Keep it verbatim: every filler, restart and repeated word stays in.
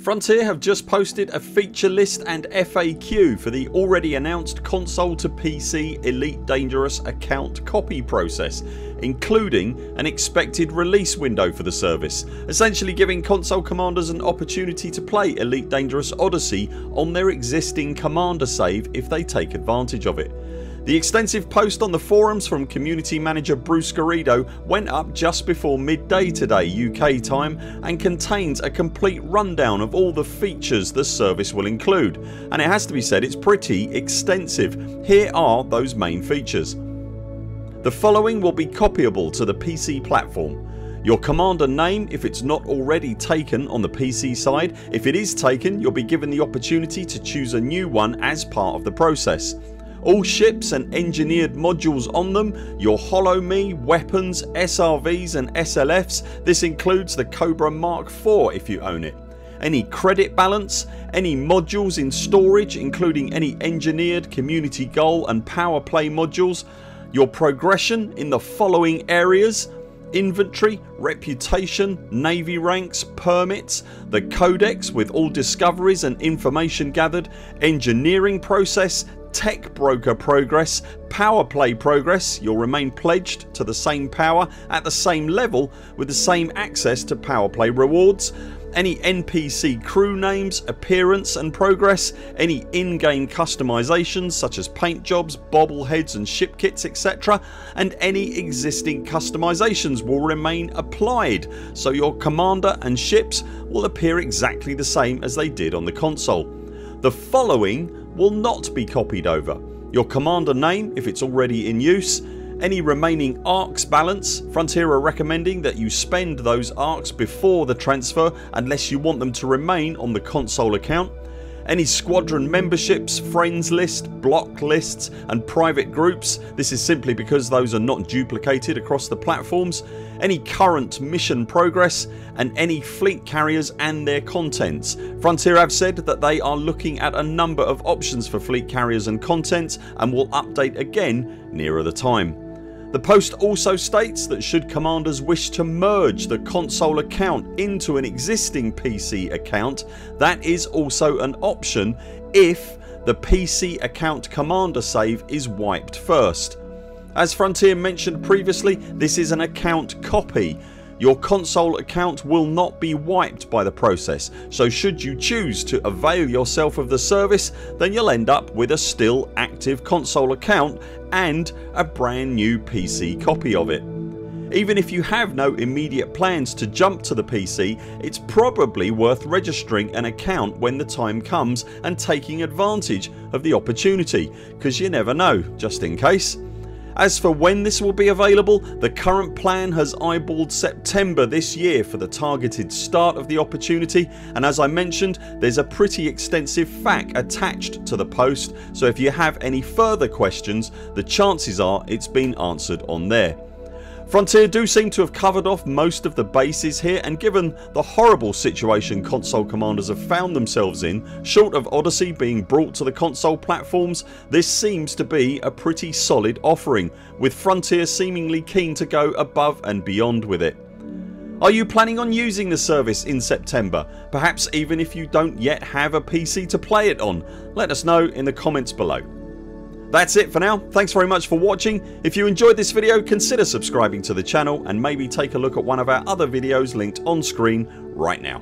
Frontier have just posted a feature list and F A Q for the already announced console to P C Elite Dangerous account copy process, including an expected release window for the service, essentially giving console commanders an opportunity to play Elite Dangerous Odyssey on their existing commander save if they take advantage of it. The extensive post on the forums from community manager Bruce Garrido went up just before midday today U K time and contains a complete rundown of all the features the service will include, and it has to be said it's pretty extensive. Here are those main features. The following will be copyable to the P C platform: your commander name if it's not already taken on the P C side. If it is taken, you'll be given the opportunity to choose a new one as part of the process. All ships and engineered modules on them, your Holo-Me, weapons, S R Vs and S L Fs. This includes the Cobra Mark four if you own it. Any credit balance, any modules in storage including any engineered, community goal and power play modules, your progression in the following areas: inventory, reputation, navy ranks, permits, the codex with all discoveries and information gathered, engineering process, tech broker progress, power play progress. You'll remain pledged to the same power at the same level with the same access to power play rewards. Any N P C crew names, appearance and progress, any in-game customisations such as paint jobs, bobbleheads and ship kits etc, and any existing customisations will remain applied, so your commander and ships will appear exactly the same as they did on the console. The following will not be copied over: your commander name if it's already in use, any remaining A R X balance. Frontier are recommending that you spend those A R X before the transfer unless you want them to remain on the console account, any squadron memberships, friends list, block lists and private groups. This is simply because those are not duplicated across the platforms, any current mission progress and any fleet carriers and their contents. Frontier have said that they are looking at a number of options for fleet carriers and contents and will update again nearer the time. The post also states that should commanders wish to merge the console account into an existing P C account, that is also an option if the P C account commander save is wiped first. As Frontier mentioned previously, this is an account copy. Your console account will not be wiped by the process, so should you choose to avail yourself of the service then you'll end up with a still active console account and a brand new P C copy of it. Even if you have no immediate plans to jump to the P C, it's probably worth registering an account when the time comes and taking advantage of the opportunity, because you never know, just in case. As for when this will be available, the current plan has eyeballed September this year for the targeted start of the opportunity, and as I mentioned there's a pretty extensive F A Q attached to the post, so if you have any further questions the chances are it's been answered on there. Frontier do seem to have covered off most of the bases here, and given the horrible situation console commanders have found themselves in, short of Odyssey being brought to the console platforms, this seems to be a pretty solid offering, with Frontier seemingly keen to go above and beyond with it. Are you planning on using the service in September? Perhaps even if you don't yet have a P C to play it on? Let us know in the comments below. That's it for now. Thanks very much for watching. If you enjoyed this video consider subscribing to the channel and maybe take a look at one of our other videos linked on screen right now.